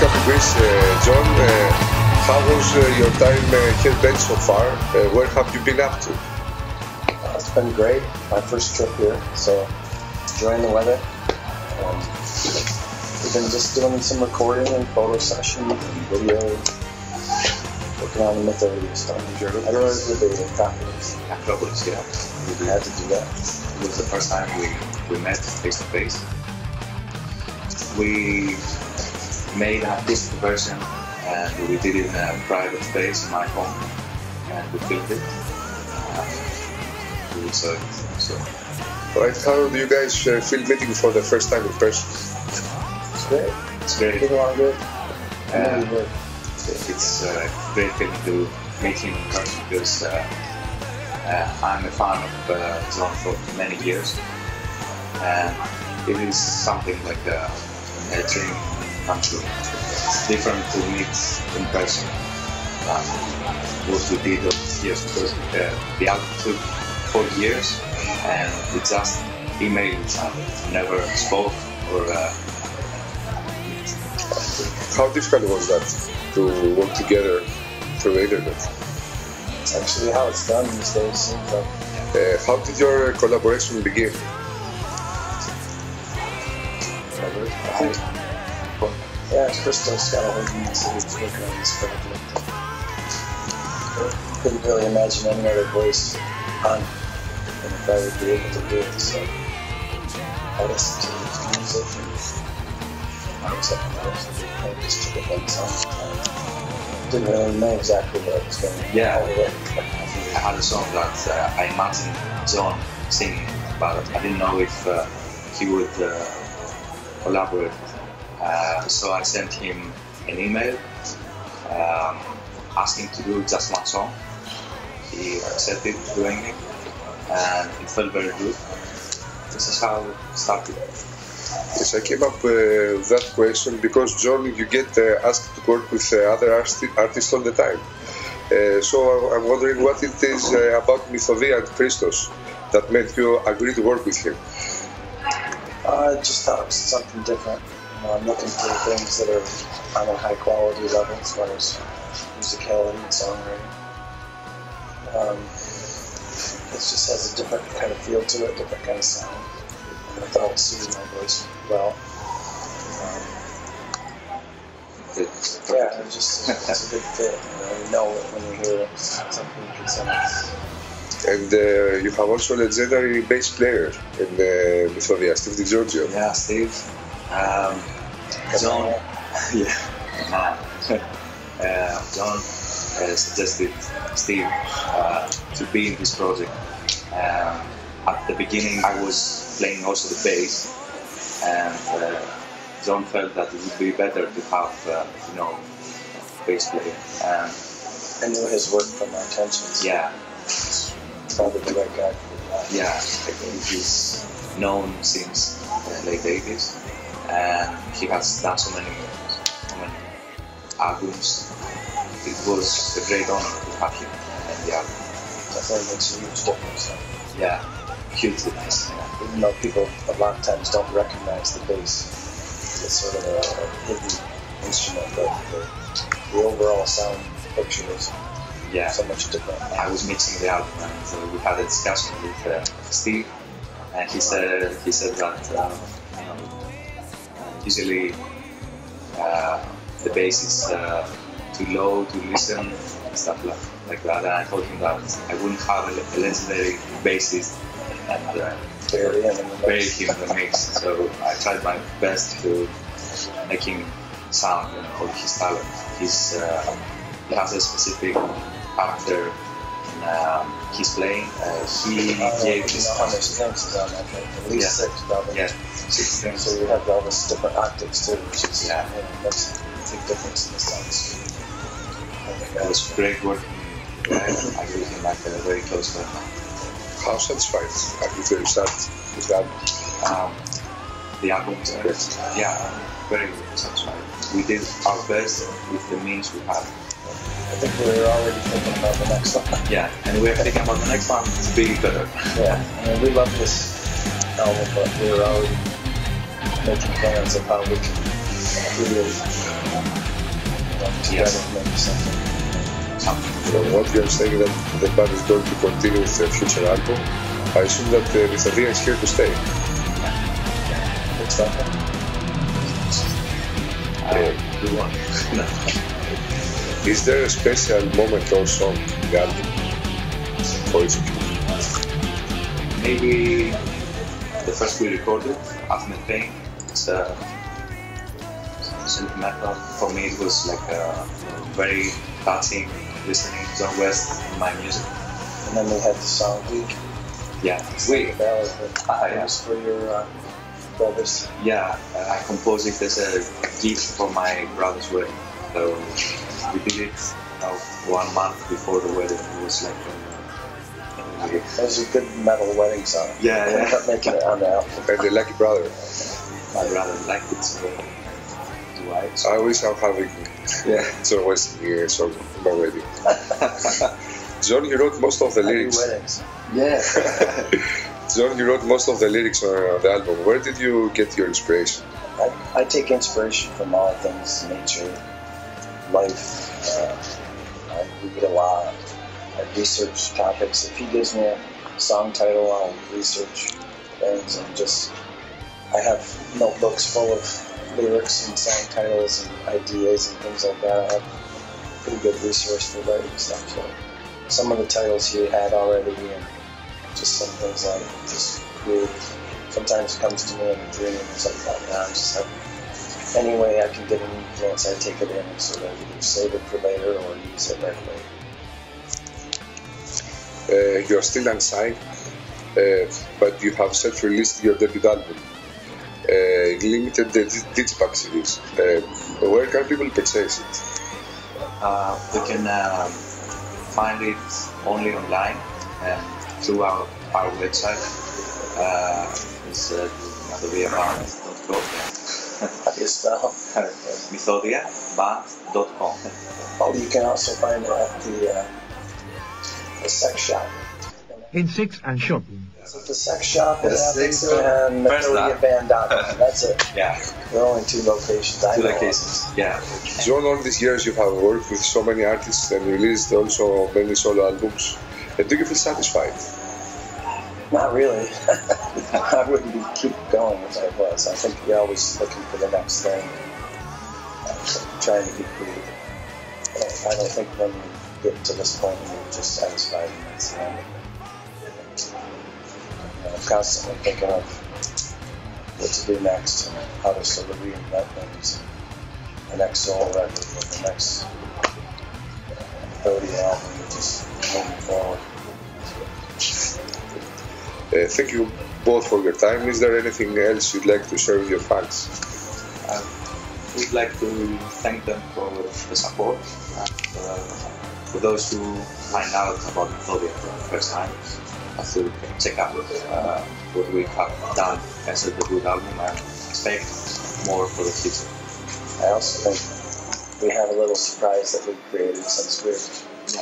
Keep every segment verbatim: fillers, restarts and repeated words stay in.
welcome to Greece, uh, John. Uh, how was uh, your time uh, here so far? Uh, where have you been up to? Uh, it's been great. My first trip here, so enjoying the weather. Um, we've been just doing some recording and photo sessions and video, working on the Mythovia stuff. Sure. I don't know if we're doing tablets. Tablets, yeah. We had to do that. It was the first time we, we met face to face. We made an artistic version and we did it in a private space in my home and we filmed it and we saw it. So. Right, how do you guys uh, feel meeting for the first time in person? It's great. It's great. It's good. Um, good. It's uh, great feeling to meet him in person because uh, uh, I'm a fan of uh, John for many years. And it is something like a, a dream come true. It's different to meet in person. Um, what we did those years because uh, the album took four years and we just emailed each other, never spoke or. Uh, How difficult was that to work together through the internet? It's actually how it's done these days. Uh, how did your collaboration begin? I think, yeah, Christos got a hold of me and said he's working on this project. I couldn't really imagine any other voice on and if I would be able to do it, so I listened to his music and I was like, I was like, I just took a big song. I didn't really know exactly what I was going to do. Yeah, I had a song that uh, I imagined John singing, but I didn't know if uh, he would uh, collaborate. Uh, so I sent him an email um, asking to do just one song. He accepted doing it and it felt very good. This is how it started. Yes, I came up uh, with that question because, John, you get uh, asked to work with uh, other arti artists all the time. Uh, so I'm wondering what it is uh, about Mythovia and Christos that made you agree to work with him. I just thought it was something different. You know, I'm looking for things that are on a high quality level as far as musicality and songwriting. Um, it just has a different kind of feel to it, different kind of sound. And I thought it suited my voice well. Um, yeah, it just, it's a good fit. You know, you know it when you hear it. It's something you can send us. And uh, you have also a legendary bass player in uh, Bifolia, Steve DiGiorgio. Yeah, Steve. Um, John, yeah, man. uh, John uh, suggested Steve uh, to be in this project. Um, at the beginning, I was playing also the bass, and uh, John felt that it would be better to have, uh, you know, a bass player. Um, I knew his work from my intentions. Yeah. Probably the right guy for that. Yeah, I think he's known since the late eighties and he has done so many, so many albums. It was a great honor to have him in the album. I think it makes a huge difference. Yeah, huge difference. Yeah. Even though people a lot of times don't recognize the bass, it's sort of a, a hidden instrument, but the, the overall sound picture is. Yeah, so much different. I was mixing the album and uh, we had a discussion with uh, Steve and he said he said that um, you know, usually uh, the bass is uh, too low to listen and stuff like, like that, and I told him that I wouldn't have a, a legendary bassist and uh, bury him in the mix, so I tried my best to make him sound, you know, his talent. His, uh, he has a specific after um, he's playing, uh, he uh, gave his how much strings is on that, like, at least yeah. six, probably. Yeah, six strings. So you have all these different octaves too, which is, yeah, you know, that's a big difference in the songs. It yeah, was great work. Yeah, I really like that, very close to that. How satisfied are you to yourself with that? Um, the album is great. Yeah, I'm very satisfied. We did our best with the means we had. I think we were already thinking about the next one. Yeah, and we were thinking about the next one to be better. Yeah, I mean, we love this album, but we were already making plans of how we can really yes. From what you are saying, that the band is going to continue with the future album, I assume that uh, Mythodea is here to stay. What's that? I do want it. Is there a special moment or song in the album? Or is it? Maybe the first we recorded, Half Met Pain. It's a synth metal. For me, it was like a very touching listening to John West in my music. And then we had the song week. Yeah, wait. That was the ah, yeah. for your uh, brothers. Yeah, I composed it as a gift for my brother's wedding. So we did it uh, one month before the wedding. It was like a, a that was a good metal wedding song. Yeah, yeah. Ended up making it on the album. And the lucky brother. My brother liked it. So do I? So I always have having. Yeah. It's always here, so my wedding. John, you wrote most of the lyrics. Weddings. Yeah. John, you wrote most of the lyrics on the album. Where did you get your inspiration? I, I take inspiration from all things, nature, life. Uh, I read a lot. I research topics. If he gives me a song title, I'll research things. And just, I have notebooks full of lyrics and song titles and ideas and things like that. I have a pretty good resource for writing stuff. So. Some of the titles he had already, and just some things I just create. Sometimes it comes to me in a dream and something like that. I just have any way I can get an influence, I take it in so that you can save it for later or use it right away. Uh, you're still unsigned, uh, but you have just released your debut album, uh, limited digipack series. Uh, where can people purchase it? Uh, we can. Uh... find it only online and through our, our website. Uh, it's uh, mythodea band dot com. How do you spell? mythodea band dot com. Oh, you can also find it at the, uh, the sex shop. In sex and shopping. So the sex shop in Abington and mythodea band dot com. That's it. Yeah. There are only two locations. I two locations, of. yeah. John, all these years you have worked with so many artists and released also many solo albums. And do you feel satisfied? Not really. I wouldn't be, keep going as I was. I think you're always looking for the next thing. I'm trying to be creative. I don't think when you get to this point you're just satisfied. That's the end of it. I'm constantly thinking of what to do next and how to sort of reinvent things. The next solo record, the next Mythodea album, just moving forward. Uh, thank you both for your time. Is there anything else you'd like to share with your fans? I would like to thank them for the support and uh, for those who find out about Mythodea for the first time. Have to check out uh, what we have done as a debut album and expect more for the future. I also think we have a little surprise that we created since we're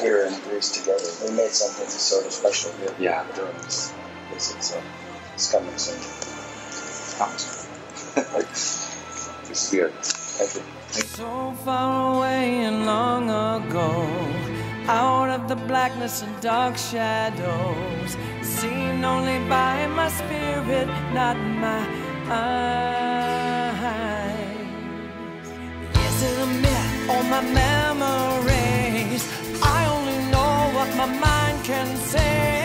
here in Greece together. We made something that's sort of special here. Yeah. During this visit, so it's coming soon. It's coming soon. This is weird. Thank you. Thank you. So far away and long ago, out of the blackness and dark shadows, seen only by my spirit, not my eyes. Is it a myth or my memories? I only know what my mind can say.